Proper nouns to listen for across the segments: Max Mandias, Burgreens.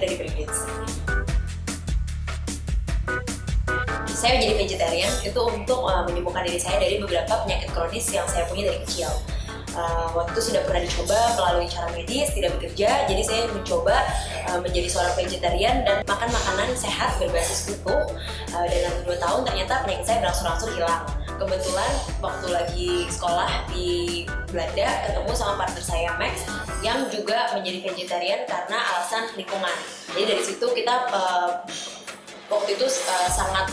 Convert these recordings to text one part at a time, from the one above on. dari Burgreens. Saya menjadi vegetarian itu untuk menyembuhkan diri saya dari beberapa penyakit kronis yang saya punya dari kecil. Waktu itu sudah pernah dicoba melalui cara medis, tidak bekerja, jadi saya mencoba menjadi seorang vegetarian dan makan makanan sehat berbasis utuh. Dan dalam 2 tahun ternyata penyakit saya berangsur-angsur hilang. Kebetulan waktu lagi sekolah di Belanda ketemu sama partner saya Max yang juga menjadi vegetarian karena alasan lingkungan. Jadi dari situ kita waktu itu sangat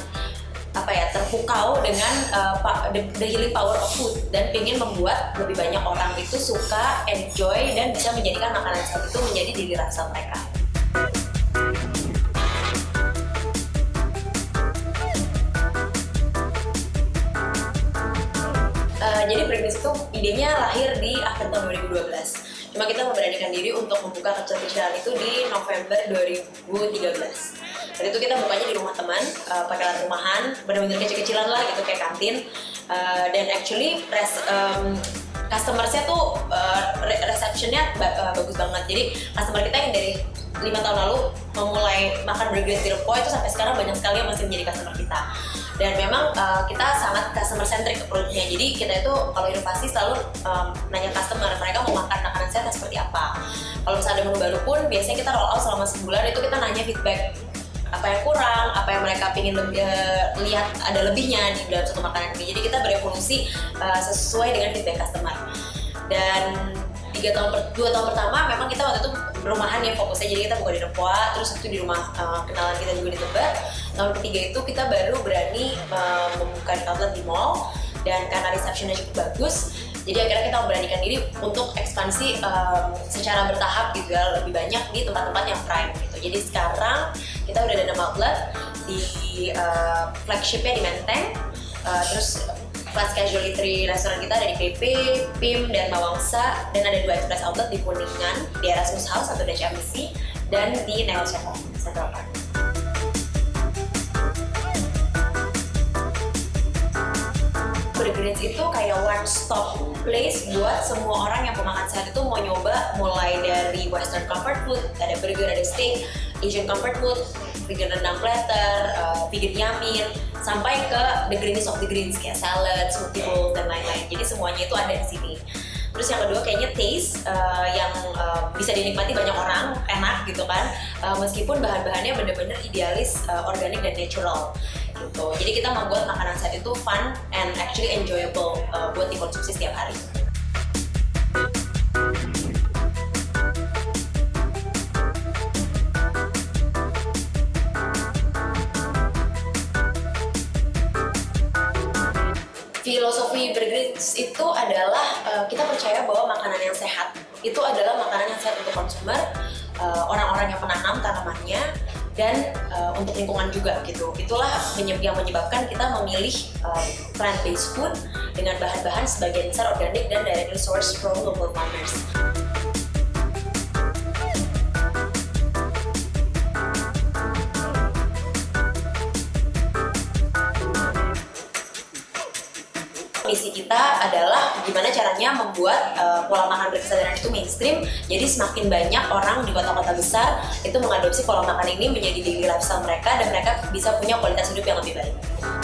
terpukau dengan the healing power of food dan ingin membuat lebih banyak orang itu suka, enjoy dan bisa menjadikan makanan sehat itu menjadi diri rasa mereka. Jadi Burgreens itu idenya lahir di akhir tahun 2012. Cuma kita memberanikan diri untuk membuka kecil-kecilan itu di November 2013. Jadi itu kita bukanya di rumah teman, pakai alat rumahan, benar-benar kecil-kecilan lah gitu, kayak kantin. Dan actually customer-nya tuh reception-nya bagus banget. Jadi customer kita yang dari 5 tahun lalu memulai makan Burgreens di Repo itu sampai sekarang banyak sekali yang masih menjadi customer kita. Dan memang kita sangat customer centric approach-nya. Jadi kita itu kalau inovasi selalu nanya customer, mereka mau makan makanan sehat seperti apa. Kalau misalnya ada menu baru pun biasanya kita roll out selama sebulan, itu kita nanya feedback. Apa yang kurang, apa yang mereka ingin lihat ada lebihnya di dalam satu makanan ini. Jadi kita berevolusi sesuai dengan feedback customer. Dan 2 tahun pertama memang kita waktu itu rumahan ya fokusnya, jadi kita buka di Repoa, terus itu di rumah kenalan kita juga di Tebet. Tahun ketiga itu kita baru berani membuka di outlet di mall, dan karena receptionnya cukup bagus, jadi akhirnya kita memberanikan diri untuk ekspansi secara bertahap gitu ya, lebih banyak di tempat-tempat yang prime gitu. Jadi sekarang kita udah ada 6 outlet di flagshipnya di Menteng, terus Fast Casualty restoran kita ada di PP, PIM, dan Mawangsa, dan ada 2 express outlet di Kuningan, di Erasmus House, satu di CMC, dan di Neo Chapel Central Park. Burgreens itu kayak one stop place buat semua orang yang pemakan sehat itu mau nyoba, mulai dari Western comfort food, ada burger, ada steak, Asian comfort food, vegan rendang platter, vegan yamin, sampai ke the greenies of the greens kayak salad, smoothie bowl dan lain-lain. Jadi semuanya itu ada di sini. Terus yang kedua kayaknya taste yang bisa dinikmati banyak orang, enak gitu kan, meskipun bahan-bahannya bener-bener idealis, organik dan natural gitu. Jadi kita membuat makanan sehat itu fun and actually enjoyable buat dikonsumsi setiap hari. Filosofi Burgreens itu adalah kita percaya bahwa makanan yang sehat itu adalah makanan yang sehat untuk konsumer, orang-orang yang menanam tanamannya, dan untuk lingkungan juga gitu. Itulah yang menyebabkan kita memilih plant-based food dengan bahan-bahan sebagian besar organik dan directly sourced from local farmers. Misi kita adalah gimana caranya membuat pola makan berkesadaran itu mainstream, jadi semakin banyak orang di kota-kota besar itu mengadopsi pola makan ini menjadi daily lifestyle mereka, dan mereka bisa punya kualitas hidup yang lebih baik.